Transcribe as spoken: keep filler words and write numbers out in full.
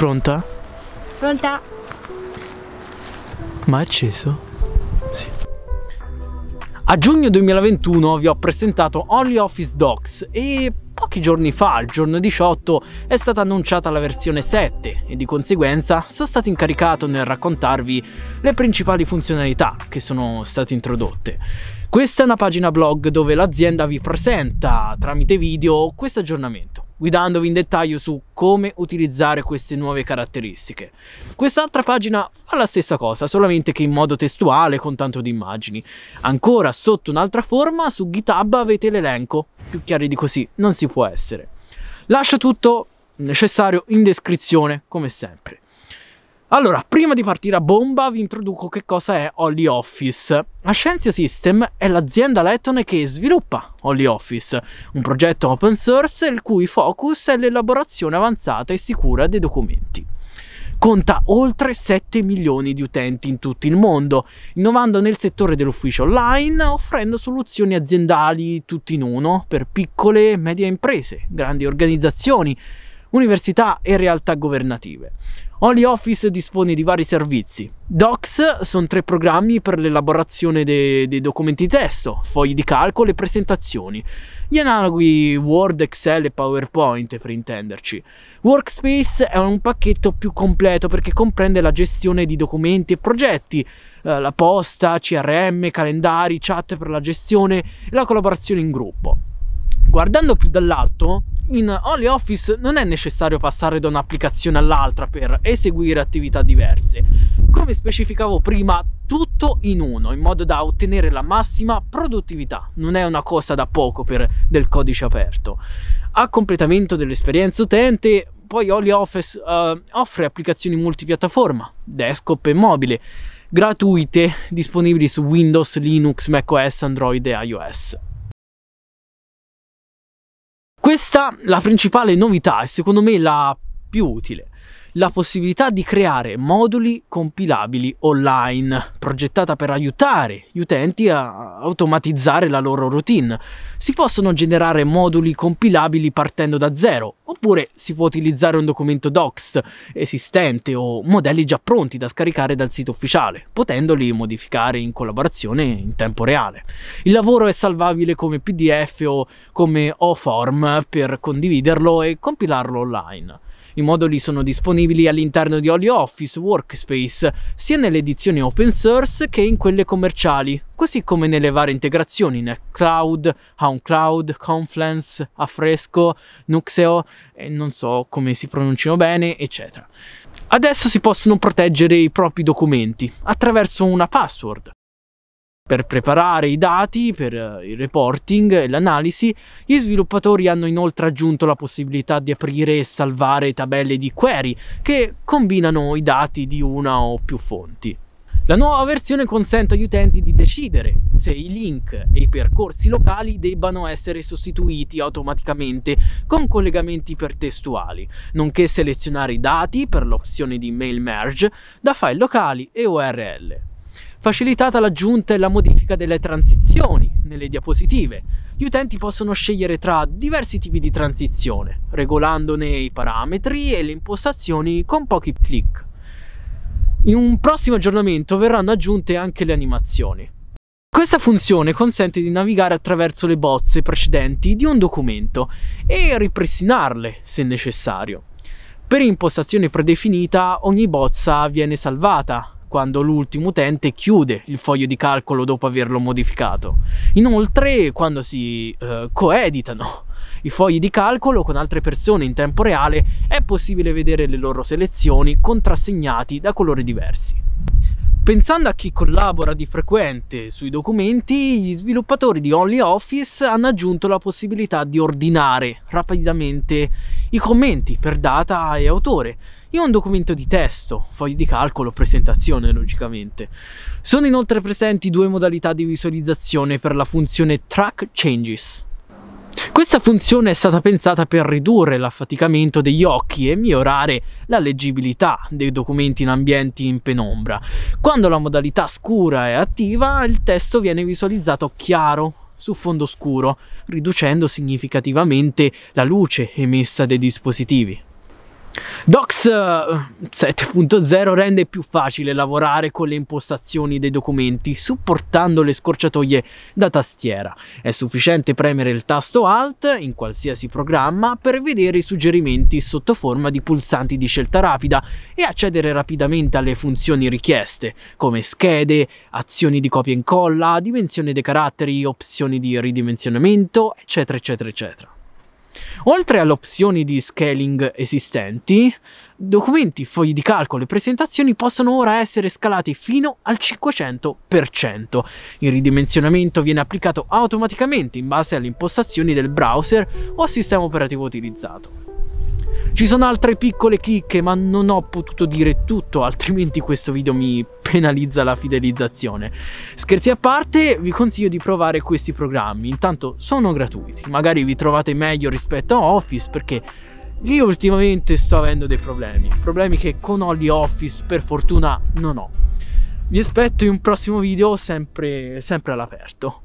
Pronta? Pronta. Ma è acceso? Sì. A giugno duemilaventuno vi ho presentato OnlyOffice Docs e pochi giorni fa, il giorno diciotto, è stata annunciata la versione sette e di conseguenza sono stato incaricato nel raccontarvi le principali funzionalità che sono state introdotte. Questa è una pagina blog dove l'azienda vi presenta tramite video questo aggiornamento, guidandovi in dettaglio su come utilizzare queste nuove caratteristiche. Quest'altra pagina fa la stessa cosa, solamente che in modo testuale con tanto di immagini. Ancora sotto un'altra forma, su GitHub avete l'elenco, più chiari di così non si può essere. Lascio tutto necessario in descrizione, come sempre. Allora, prima di partire a bomba vi introduco che cosa è OnlyOffice. Ascensio System è l'azienda lettone che sviluppa OnlyOffice, un progetto open source il cui focus è l'elaborazione avanzata e sicura dei documenti. Conta oltre sette milioni di utenti in tutto il mondo, innovando nel settore dell'ufficio online, offrendo soluzioni aziendali tutti in uno per piccole e medie imprese, grandi organizzazioni, università e realtà governative. OnlyOffice dispone di vari servizi. Docs sono tre programmi per l'elaborazione dei, dei documenti di testo, fogli di calcolo e presentazioni. Gli analoghi Word, Excel e PowerPoint, per intenderci. Workspace è un pacchetto più completo perché comprende la gestione di documenti e progetti, eh, la posta, C R M, calendari, chat per la gestione e la collaborazione in gruppo. Guardando più dall'alto, in OnlyOffice non è necessario passare da un'applicazione all'altra per eseguire attività diverse. Come specificavo prima, tutto in uno, in modo da ottenere la massima produttività. Non è una cosa da poco per del codice aperto. A completamento dell'esperienza utente, poi OnlyOffice uh, offre applicazioni multipiattaforma, desktop e mobile, gratuite, disponibili su Windows, Linux, macOS, Android e iOS. Questa è la principale novità e secondo me la più utile, la possibilità di creare moduli compilabili online, progettata per aiutare gli utenti a automatizzare la loro routine. Si possono generare moduli compilabili partendo da zero, oppure si può utilizzare un documento docs esistente o modelli già pronti da scaricare dal sito ufficiale, potendoli modificare in collaborazione in tempo reale. Il lavoro è salvabile come P D F o come O-Form per condividerlo e compilarlo online. I moduli sono disponibili all'interno di OnlyOffice Workspace, sia nelle edizioni open source che in quelle commerciali, così come nelle varie integrazioni Nextcloud, HomeCloud, Confluence, Afresco, Nuxeo, e non so come si pronunciano bene, eccetera. Adesso si possono proteggere i propri documenti attraverso una password. Per preparare i dati, per il reporting e l'analisi, gli sviluppatori hanno inoltre aggiunto la possibilità di aprire e salvare tabelle di query che combinano i dati di una o più fonti. La nuova versione consente agli utenti di decidere se i link e i percorsi locali debbano essere sostituiti automaticamente con collegamenti ipertestuali, nonché selezionare i dati per l'opzione di mail merge da file locali e U R L. Facilitata l'aggiunta e la modifica delle transizioni nelle diapositive. Gli utenti possono scegliere tra diversi tipi di transizione, regolandone i parametri e le impostazioni con pochi clic. In un prossimo aggiornamento verranno aggiunte anche le animazioni. Questa funzione consente di navigare attraverso le bozze precedenti di un documento e ripristinarle se necessario. Per impostazione predefinita, ogni bozza viene salvata quando l'ultimo utente chiude il foglio di calcolo dopo averlo modificato. Inoltre, quando si eh, coeditano i fogli di calcolo con altre persone in tempo reale, è possibile vedere le loro selezioni contrassegnati da colori diversi. Pensando a chi collabora di frequente sui documenti, gli sviluppatori di OnlyOffice hanno aggiunto la possibilità di ordinare rapidamente i commenti per data e autore in un documento di testo, foglio di calcolo, presentazione logicamente. Sono inoltre presenti due modalità di visualizzazione per la funzione Track Changes. Questa funzione è stata pensata per ridurre l'affaticamento degli occhi e migliorare la leggibilità dei documenti in ambienti in penombra. Quando la modalità scura è attiva, il testo viene visualizzato chiaro su fondo scuro, riducendo significativamente la luce emessa dai dispositivi. Docs sette punto zero rende più facile lavorare con le impostazioni dei documenti, supportando le scorciatoie da tastiera. È sufficiente premere il tasto Alt in qualsiasi programma per vedere i suggerimenti sotto forma di pulsanti di scelta rapida e accedere rapidamente alle funzioni richieste, come schede, azioni di copia e incolla, dimensione dei caratteri, opzioni di ridimensionamento, eccetera, eccetera, eccetera. Oltre alle opzioni di scaling esistenti, documenti, fogli di calcolo e presentazioni possono ora essere scalati fino al cinquecento per cento. Il ridimensionamento viene applicato automaticamente in base alle impostazioni del browser o sistema operativo utilizzato. Ci sono altre piccole chicche, ma non ho potuto dire tutto, altrimenti questo video mi penalizza la fidelizzazione. Scherzi a parte, vi consiglio di provare questi programmi, intanto sono gratuiti, magari vi trovate meglio rispetto a Office, perché io ultimamente sto avendo dei problemi, problemi che con OnlyOffice per fortuna non ho. Vi aspetto in un prossimo video sempre, sempre all'aperto.